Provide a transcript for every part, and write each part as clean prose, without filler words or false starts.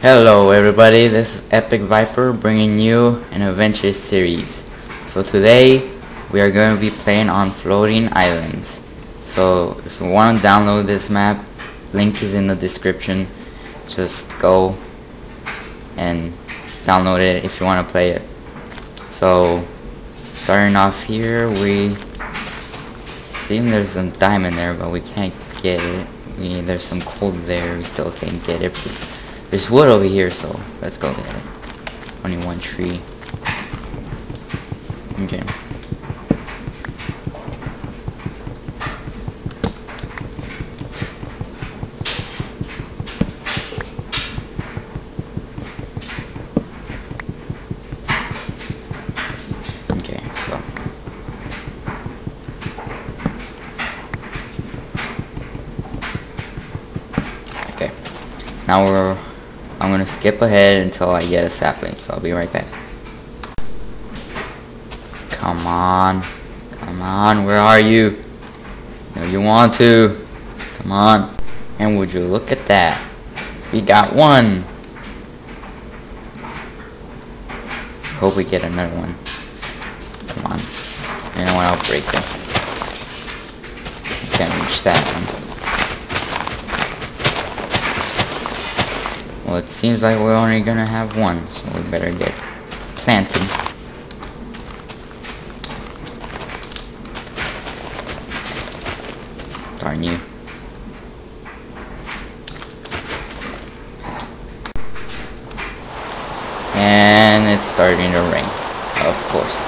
Hello everybody, this is Epic Viper bringing you an adventure series. So today we are going to be playing on Floating Islands. So if you want to download this map, link is in the description. Just go and download it if you want to play it. So starting off here, we see there's some diamond there, but we can't get it. There's some coal there, we still can't get it. There's wood over here, so let's go get it. Only one tree. Okay. Okay, so. Okay. Now I'm gonna skip ahead until I get a sapling, so I'll be right back. Come on. Come on, where are you? No, you want to. Come on. And would you look at that? We got one. Hope we get another one. Come on. You know what, I'll break it. Can't reach that one. Well, it seems like we're only gonna have one, so we better get planting. Darn you. And it's starting to rain, of course.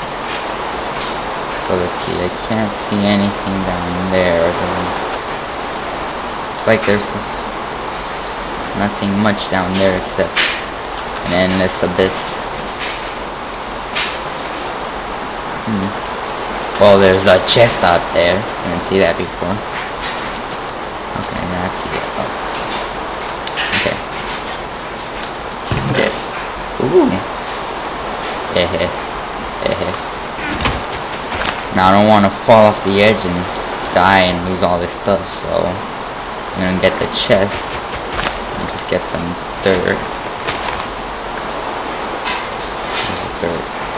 So let's see, I can't see anything down there. It's like there's nothing much down there except an endless abyss. Well, there's a chest out there. I didn't see that before. Okay, now let's see it. Oh. Okay. Okay. Ooh. Hehe. Hehe. Now I don't want to fall off the edge and die and lose all this stuff, so I'm gonna get the chest. Just get some dirt.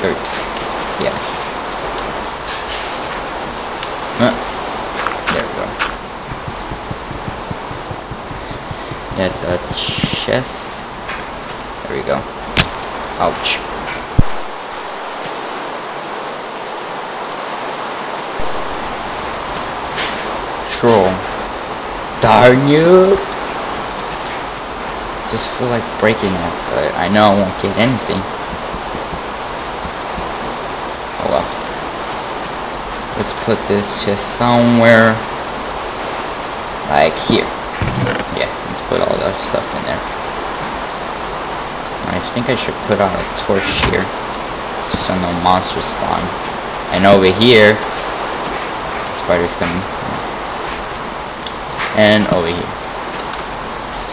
Dirt. Yeah. There we go. Get the chest. There we go. Ouch. Troll. Darn you! I just feel like breaking it, but I know I won't get anything. Oh well. Let's put this just somewhere like here. Yeah, let's put all the stuff in there. I think I should put out a torch here so no monsters spawn. And over here, spiders coming. And over here.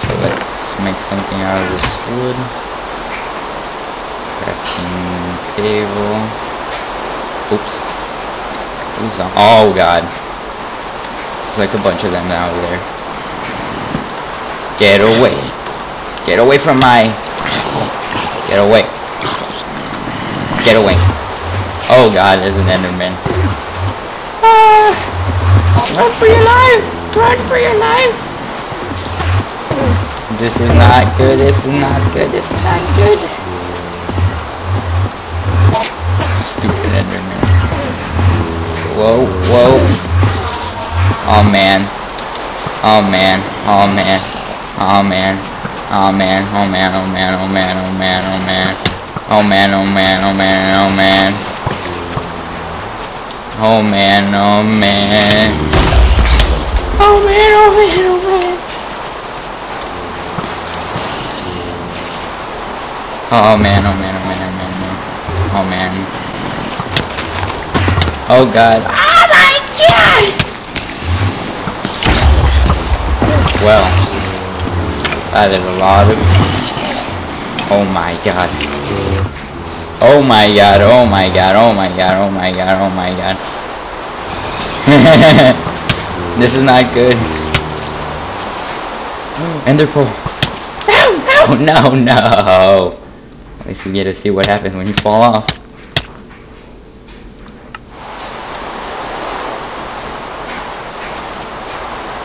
So let's make something out of this wood. Crafting table. Oops. Who's on? Oh god. There's like a bunch of them down there. Get away. Get away from my... Get away. Get away. Oh god, there's an Enderman. Ah! Run for your life! Run for your life! This is not good, this is not good, this is not good. Stupid Enderman. Whoa, whoa. Oh man. Oh man. Oh man. Oh man. Oh man. Oh man. Oh man. Oh man. Oh man. Oh man. Oh man. Oh man. Oh man. Oh man. Oh man. Oh man. Oh man. Oh man. Oh man. Oh man, oh man, oh man, oh man, oh man. Oh god. Oh my god! Well, that is a lot of... Oh my god. Oh my god, oh my god, oh my god, oh my god, oh my god. This is not good. Enderpearl. No, no! No, no, no! At least we get to see what happens when you fall off.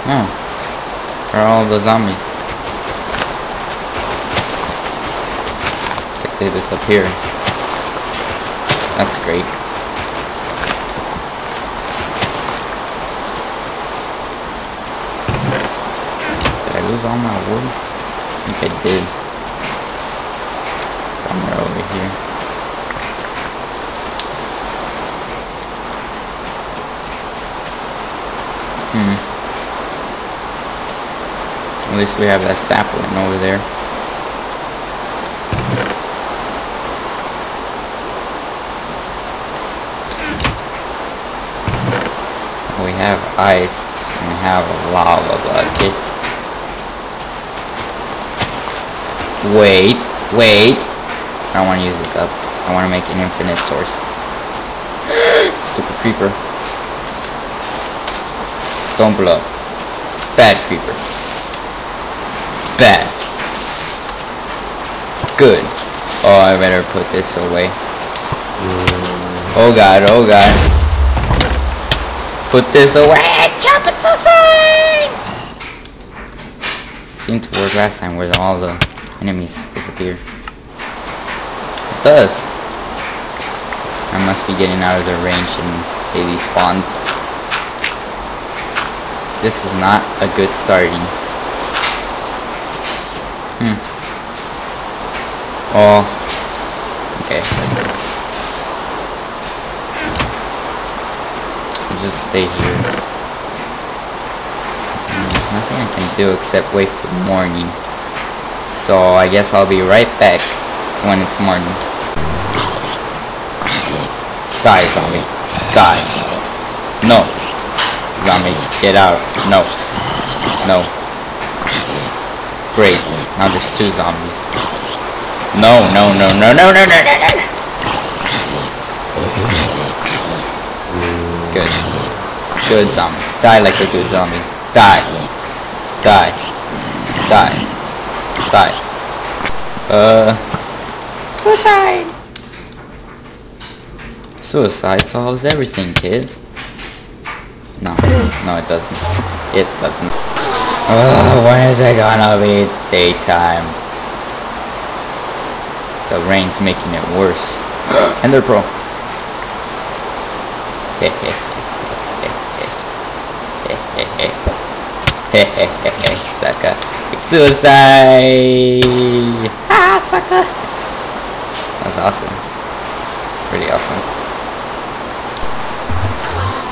Oh. Where are all the zombies? I save this up here. That's great. Did I lose all my wood? I think I did. Somewhere over here. At least we have that sapling over there. We have ice and we have a lava bucket. Wait. I don't want to use this up. I want to make an infinite source. Stupid creeper. Don't blow. Bad creeper. Bad. Good. Oh, I better put this away. Oh god, oh god. Put this away! Chop it, Susan! Seemed to work last time where all the enemies disappeared. It does. I must be getting out of their range and they respawn. This is not a good starting. Oh, okay, that's it. I'll just stay here. There's nothing I can do except wait for the morning. So I guess I'll be right back when it's morning. Die, zombie. Die. No. Zombie, get out. No. No. Great. Now there's two zombies. No. Good. Good zombie. Die like a good zombie. Die. Die. Die. Die. Suicide! Suicide solves everything, kids. No, it doesn't. It doesn't. When is it gonna be daytime? The rain's making it worse. Ender Pro. Sucker. Suicide! Ah, sucker! That's awesome. Pretty awesome.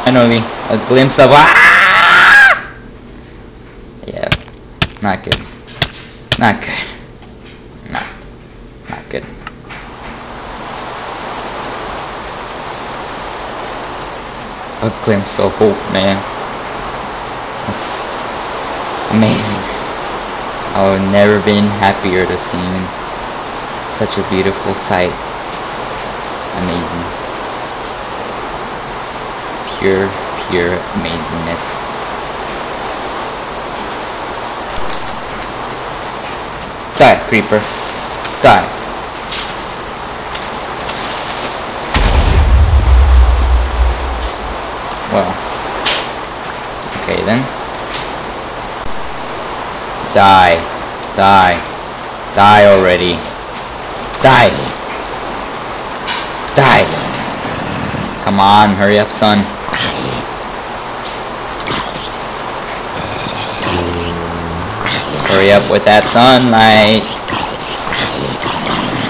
Finally, a glimpse of. Ah! Yeah. Not good. Not good. A glimpse of hope, man. That's amazing. I've never been happier to see such a beautiful sight. Amazing. Pure, pure amazingness. Die, creeper. Die. Well, okay then. Die. Die. Die already. Die. Die. Come on, hurry up, son. Hurry up with that sunlight.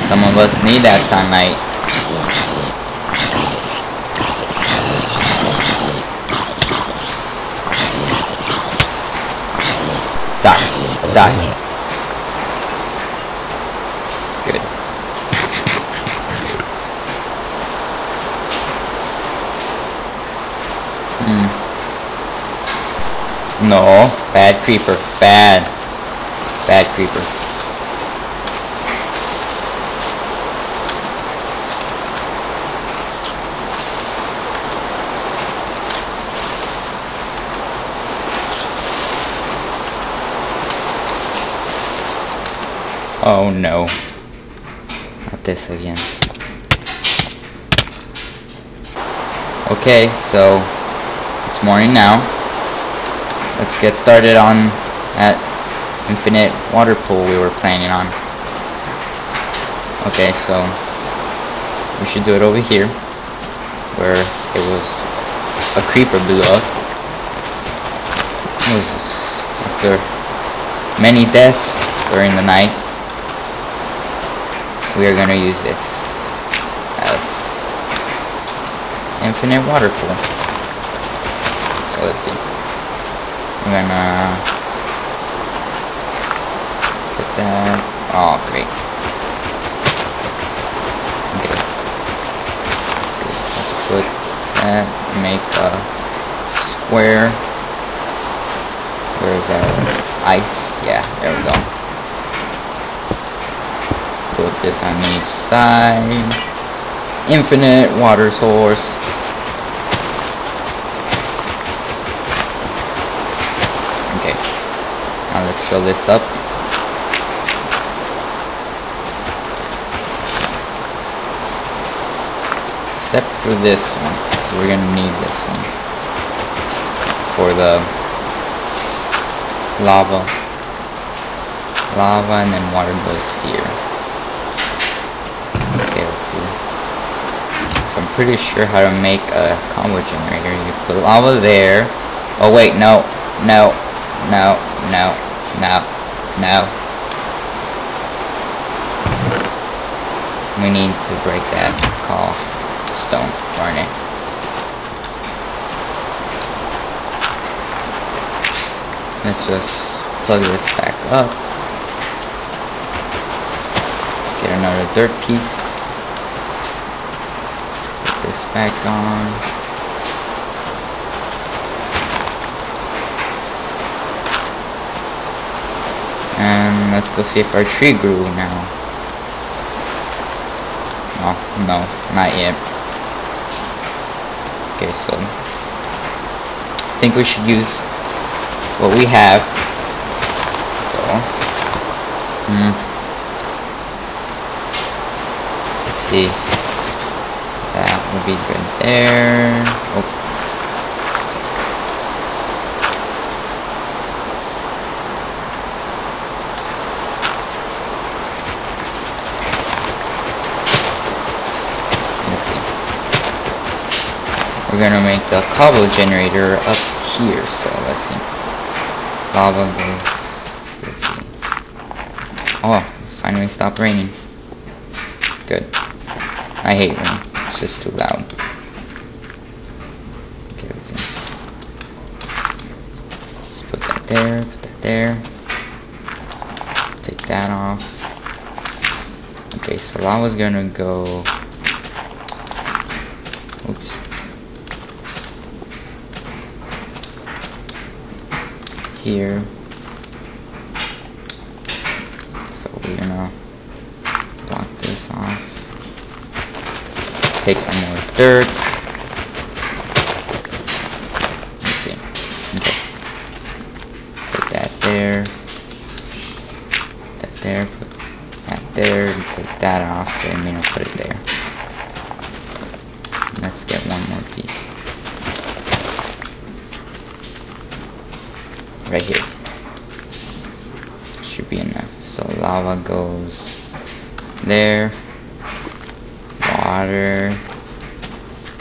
Some of us need that sunlight. Die. Good. No. Bad creeper. Bad. Bad creeper. Oh no. Not this again. Okay, so it's morning now. Let's get started on that infinite water pool we were planning on. Okay, so we should do it over here where it was a creeper blew up. It was after many deaths during the night. We are gonna use this as infinite water pool. So let's see. I'm gonna put that. Oh great. Okay. Let's see. Let's put that. Make a square. Where's our ice? Yeah, there we go. Put this on each side. Infinite water source. Okay. Now let's fill this up. Except for this one. So we're gonna need this one. For the lava. Lava and then water goes here. Okay, let's see. I'm pretty sure how to make a combo generator. You put lava there. Oh wait, no. We need to break that call stone, darn it. Let's just plug this back up. Get another dirt piece. Put this back on. And let's go see if our tree grew now. Oh, no, not yet. Okay, so I think we should use what we have. So, let's see, that would be good there. Oh. Let's see, we're gonna make the cobble generator up here, so let's see, lava goes, let's see, oh, it finally stopped raining, good. I hate rain. It's just too loud. Okay, let's see. Let's put that there, put that there. Take that off. Okay, so lava's gonna go... Oops. Here. So we're gonna block this off. Take some more dirt. Let's see. Okay. Put that there. Put that there. Put that there. Take that off. And then put it there. Let's get one more piece. Right here. Should be enough. So lava goes there. Water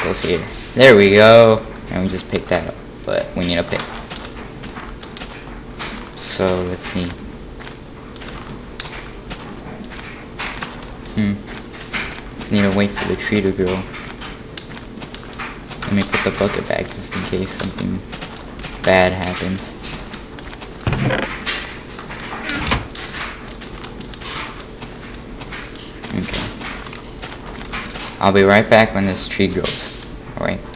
goes here. There we go. And we just picked that up, but we need a pick. So let's see. Just need to wait for the tree to grow. Let me put the bucket back just in case something bad happens. I'll be right back when this tree grows. Alright.